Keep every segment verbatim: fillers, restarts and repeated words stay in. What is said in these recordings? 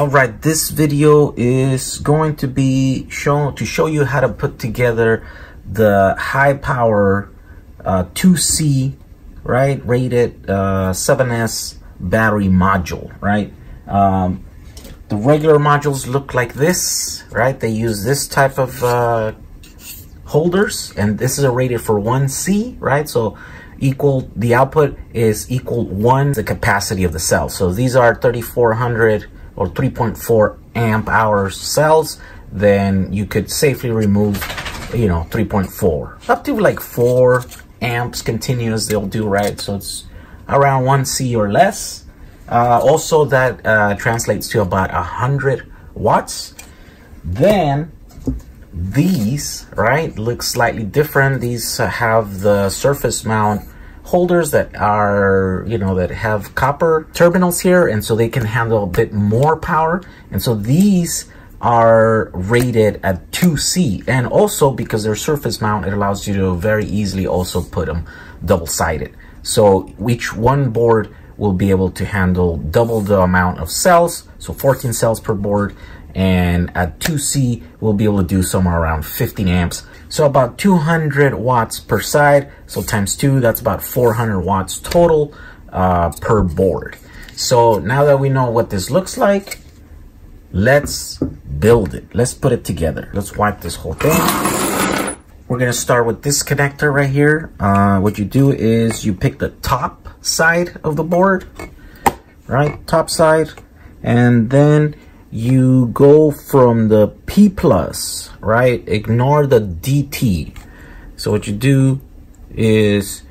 All right, this video is going to be shown to show you how to put together the Hi Power uh, two C, right, rated uh, seven S battery module, right? Um, the regular modules look like this, right? They use this type of uh, holders, and this is a rated for one C, right? So equal, the output is equal one, the capacity of the cell. So these are thirty-four hundred or three point four amp hour cells. Then you could safely remove, you know, three point four up to like four amps continuous they'll do, right? So it's around one C or less. Uh, also that uh, translates to about one hundred watts. Then these, right, look slightly different. These have the surface mount holders that are, you know, that have copper terminals here, and so they can handle a bit more power. And so these are rated at two C, and also because they're surface mount, it allows you to very easily also put them double-sided. So each one board will be able to handle double the amount of cells, so fourteen cells per board, and at two C we'll be able to do somewhere around fifteen amps, so about two hundred watts per side, so times two, that's about four hundred watts total uh, per board. So now that we know what this looks like, let's build it, let's put it together. Let's wipe this whole thing. We're gonna start with this connector right here. Uh, what you do is you pick the top side of the board, right, top side, and then you go from the P plus, right, ignore the D T. So what you do is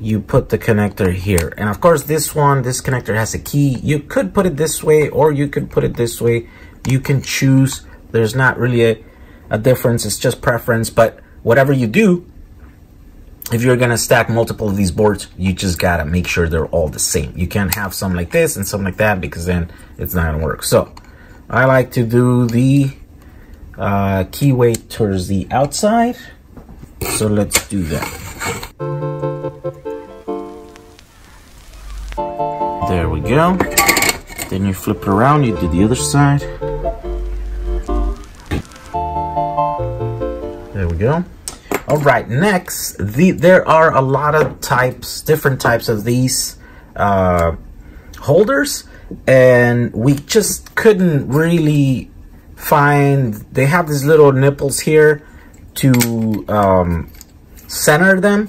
you put the connector here, and of course this one, this connector has a key. You could put it this way or you could put it this way, you can choose. There's not really a, a difference, it's just preference, but whatever you do, if you're gonna stack multiple of these boards, you just gotta make sure they're all the same. You can't have some like this and some like that, because then it's not gonna work. So I like to do the uh, keyway towards the outside, so let's do that. There we go. Then you flip it around, you do the other side. There we go. All right, next, the, there are a lot of types, different types of these uh, holders. And we just couldn't really find, they have these little nipples here to um, center them,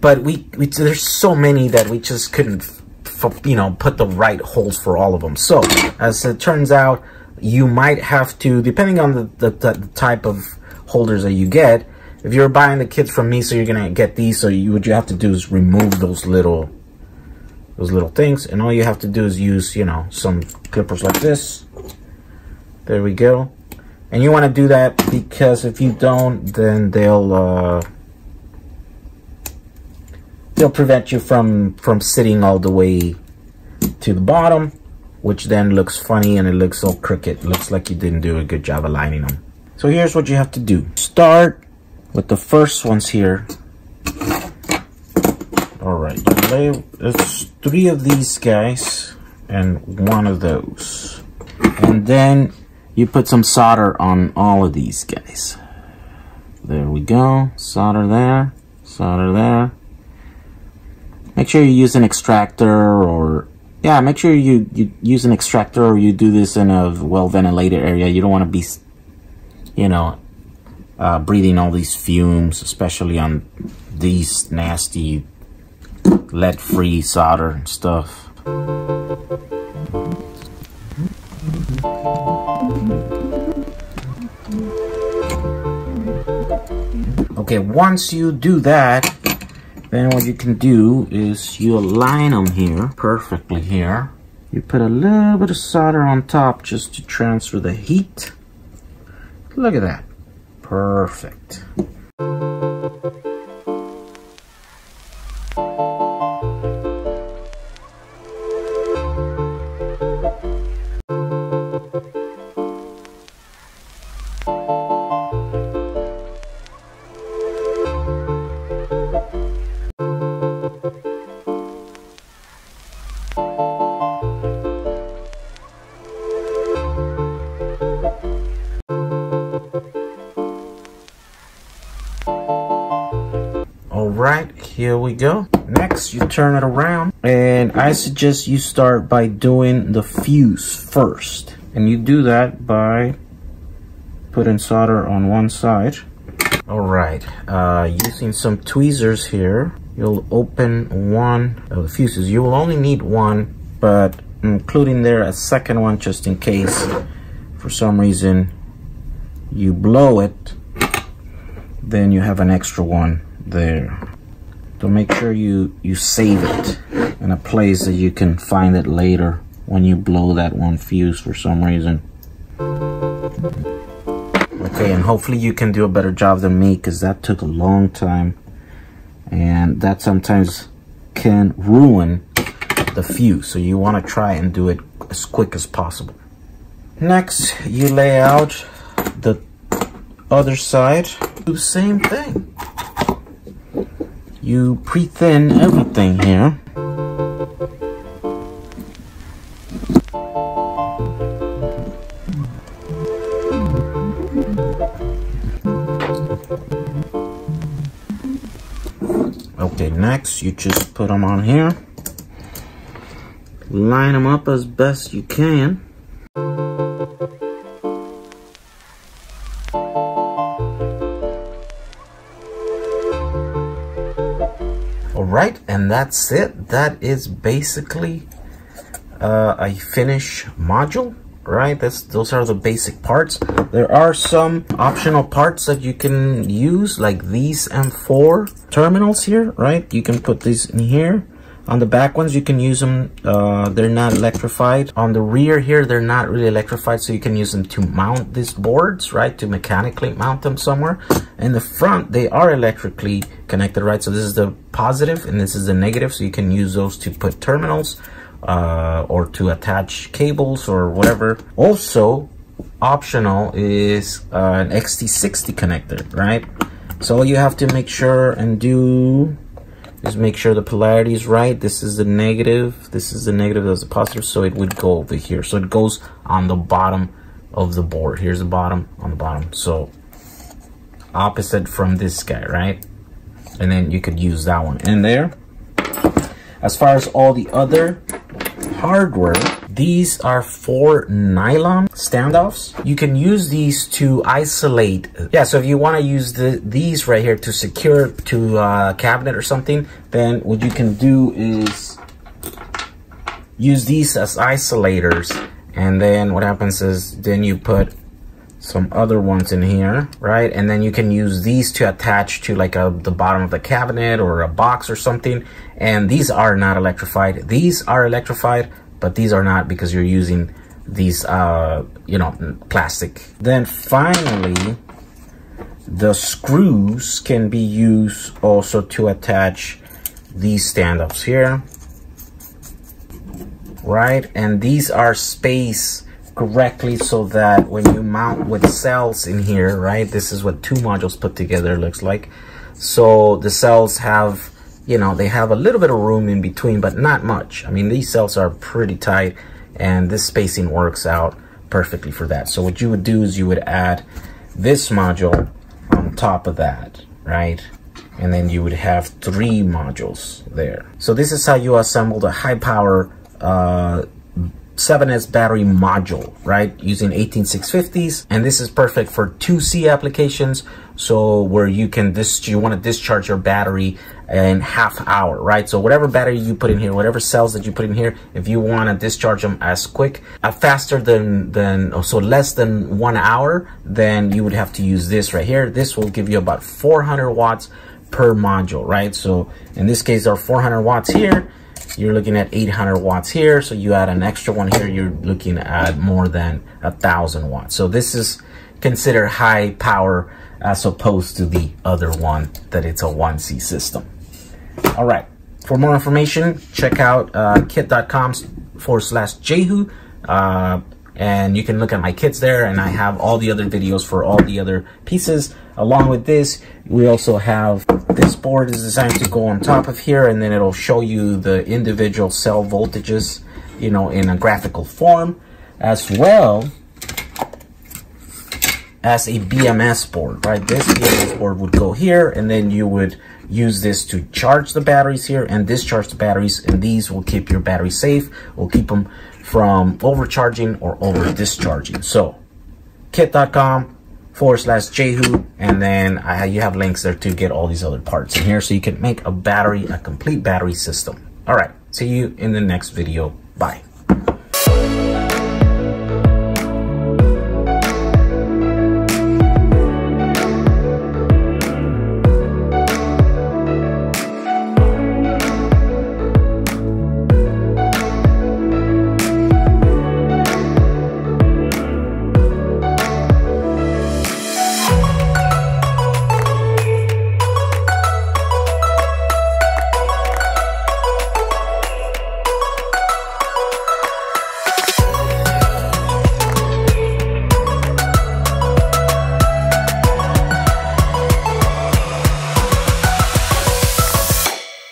but we, we there's so many that we just couldn't f you know put the right holes for all of them. So as it turns out, you might have to, depending on the, the, the type of holders that you get, if you're buying the kits from me, so you're gonna get these, so you what you have to do is remove those little those little things, and all you have to do is use, you know, some clippers like this. There we go. And you want to do that because if you don't, then they'll uh, they'll prevent you from from sitting all the way to the bottom, which then looks funny and it looks all crooked. Looks like you didn't do a good job aligning them. So here's what you have to do. Start with the first ones here. All right, it's three of these guys and one of those. And then you put some solder on all of these guys. There we go, solder there, solder there. Make sure you use an extractor or, yeah, make sure you, you use an extractor or you do this in a well-ventilated area. You don't want to be, you know, uh, breathing all these fumes, especially on these nasty lead-free solder and stuff. Okay, once you do that, then what you can do is you align them here perfectly here. You put a little bit of solder on top just to transfer the heat. Look at that. Perfect. right, here we go. Next, you turn it around, and I suggest you start by doing the fuse first. And you do that by putting solder on one side. All right, uh, using some tweezers here, you'll open one of the fuses. You will only need one, but including there a second one just in case for some reason you blow it, then you have an extra one there. So make sure you, you save it in a place that you can find it later when you blow that one fuse for some reason. Okay, and hopefully you can do a better job than me, because that took a long time, and that sometimes can ruin the fuse, so you want to try and do it as quick as possible. Next, you lay out the other side, do the same thing. You pre-thin everything here. Okay, next you just put them on here. Line them up as best you can. Alright, and that's it. That is basically uh, a finish module, right? That's, those are the basic parts. There are some optional parts that you can use, like these M four terminals here, right? You can put these in here. On the back ones, you can use them, uh, they're not electrified. On the rear here, they're not really electrified, so you can use them to mount these boards, right? To mechanically mount them somewhere. In the front, they are electrically connected, right? So this is the positive and this is the negative, so you can use those to put terminals uh, or to attach cables or whatever. Also, optional is uh, an X T sixty connector, right? So you have to make sure and do... Just make sure the polarity is right. This is the negative. This is the negative. That's the positive. So it would go over here. So it goes on the bottom of the board. Here's the bottom on the bottom. So opposite from this guy, right? And then you could use that one in there. As far as all the other hardware, these are four nylon standoffs. You can use these to isolate. Yeah, so if you want to use the, these right here to secure to a cabinet or something, then what you can do is use these as isolators. And then what happens is then you put some other ones in here, right? And then you can use these to attach to like a, the bottom of the cabinet or a box or something. And these are not electrified. These are electrified, but these are not, because you're using these, uh, you know, plastic. Then finally, the screws can be used also to attach these standups here, right? And these are spaced correctly so that when you mount with cells in here, right? This is what two modules put together looks like. So the cells have, you know, they have a little bit of room in between, but not much. I mean, these cells are pretty tight, and this spacing works out perfectly for that. So what you would do is you would add this module on top of that, right? And then you would have three modules there. So this is how you assemble the Hi Power uh, seven S battery module, right? Using eighteen six fifties, and this is perfect for two C applications. So where you can, this you want to discharge your battery in half hour, right? So whatever battery you put in here, whatever cells that you put in here, if you want to discharge them as quick, uh, faster than, than oh, so less than one hour, then you would have to use this right here. This will give you about four hundred watts per module, right? So in this case, there are four hundred watts here. You're looking at eight hundred watts here, so you add an extra one here, you're looking at more than a thousand watts. So this is considered high power as opposed to the other one that it's a one C system. All right, for more information, check out uh, kit.com forward slash Jehu, uh, and you can look at my kits there, and I have all the other videos for all the other pieces. Along with this, we also have this board is designed to go on top of here, and then it'll show you the individual cell voltages, you know, in a graphical form, as well as a B M S board, right? This B M S board would go here, and then you would use this to charge the batteries here and discharge the batteries, and these will keep your battery safe, will keep them from overcharging or over discharging. So kit.com forward slash Jehu, and then I, you have links there to get all these other parts in here so you can make a battery, a complete battery system. All right, see you in the next video. Bye.